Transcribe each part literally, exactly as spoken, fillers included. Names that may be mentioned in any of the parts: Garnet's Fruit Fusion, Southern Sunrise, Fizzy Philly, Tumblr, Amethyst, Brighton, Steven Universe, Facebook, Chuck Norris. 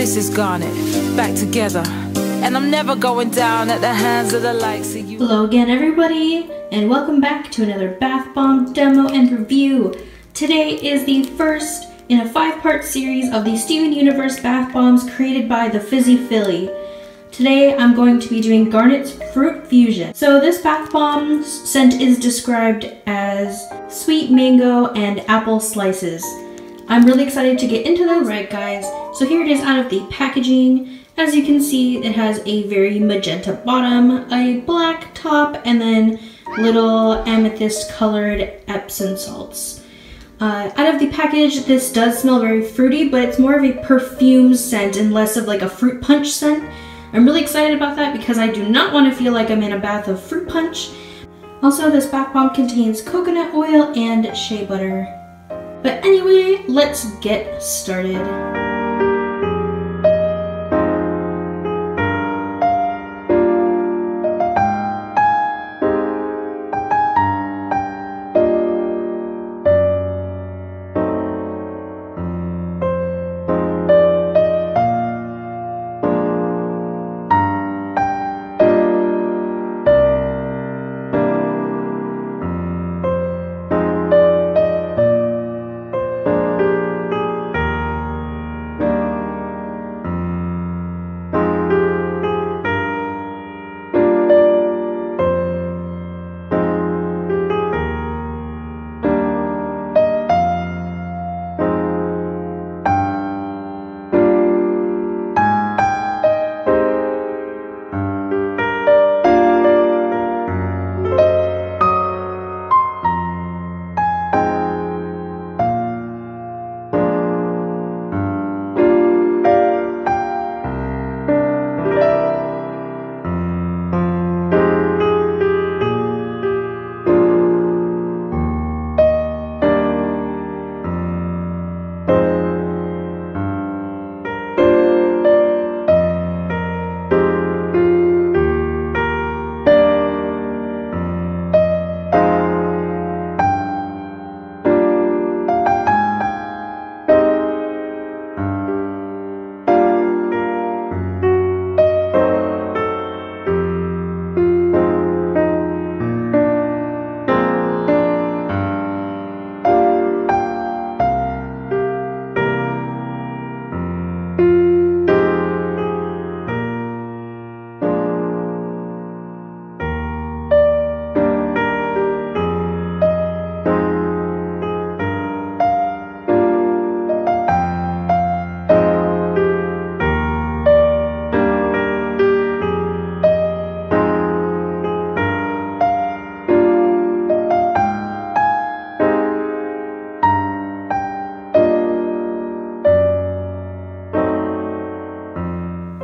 This is Garnet, back together, and I'm never going down at the hands of the likes of you. Hello again everybody, and welcome back to another bath bomb demo and review. Today is the first in a five-part series of the Steven Universe bath bombs created by the Fizzy Philly. Today I'm going to be doing Garnet's Fruit Fusion. So this bath bomb scent is described as sweet mango and apple slices. I'm really excited to get into this. Alright guys, so here it is out of the packaging. As you can see, it has a very magenta bottom, a black top, and then little amethyst colored Epsom salts. Uh, out of the package, this does smell very fruity, but it's more of a perfume scent and less of like a fruit punch scent. I'm really excited about that because I do not want to feel like I'm in a bath of fruit punch. Also, this bath bomb contains coconut oil and shea butter. But anyway, let's get started.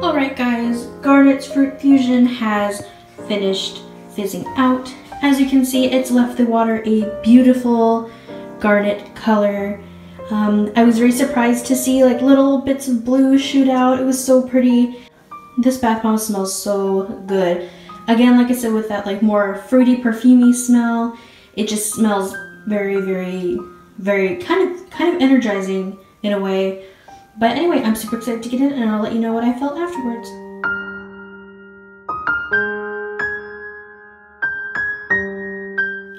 Alright guys, Garnet's Fruit Fusion has finished fizzing out. As you can see, it's left the water a beautiful garnet color. Um, I was very surprised to see like little bits of blue shoot out. It was so pretty. This bath bomb smells so good. Again, like I said, with that like more fruity, perfumey smell, it just smells very, very, very kind of kind of energizing in a way. But anyway, I'm super excited to get in and I'll let you know what I felt afterwards.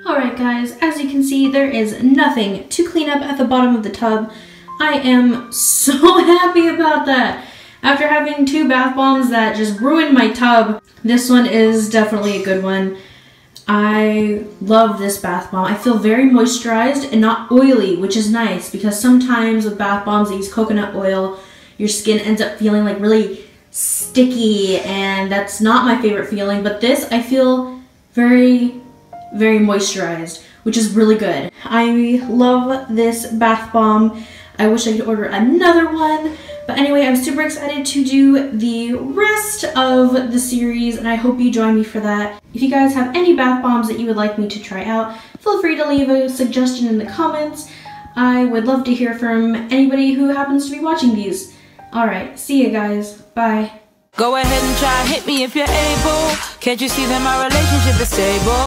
Alright guys, as you can see, there is nothing to clean up at the bottom of the tub. I am so happy about that. After having two bath bombs that just ruined my tub, this one is definitely a good one. I love this bath bomb. I feel very moisturized and not oily, which is nice because sometimes with bath bombs that use coconut oil, your skin ends up feeling like really sticky, and that's not my favorite feeling. But this, I feel very, very moisturized, which is really good. I love this bath bomb. I wish I could order another one. But anyway, I'm super excited to do the rest of the series, and I hope you join me for that. If you guys have any bath bombs that you would like me to try out, feel free to leave a suggestion in the comments. I would love to hear from anybody who happens to be watching these. Alright, see you guys. Bye. Go ahead and try, hit me if you're able. Can't you see that my relationship is stable?